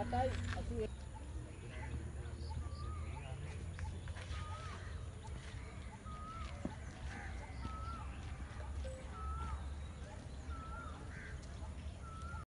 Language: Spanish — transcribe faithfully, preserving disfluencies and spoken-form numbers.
Atai, así es.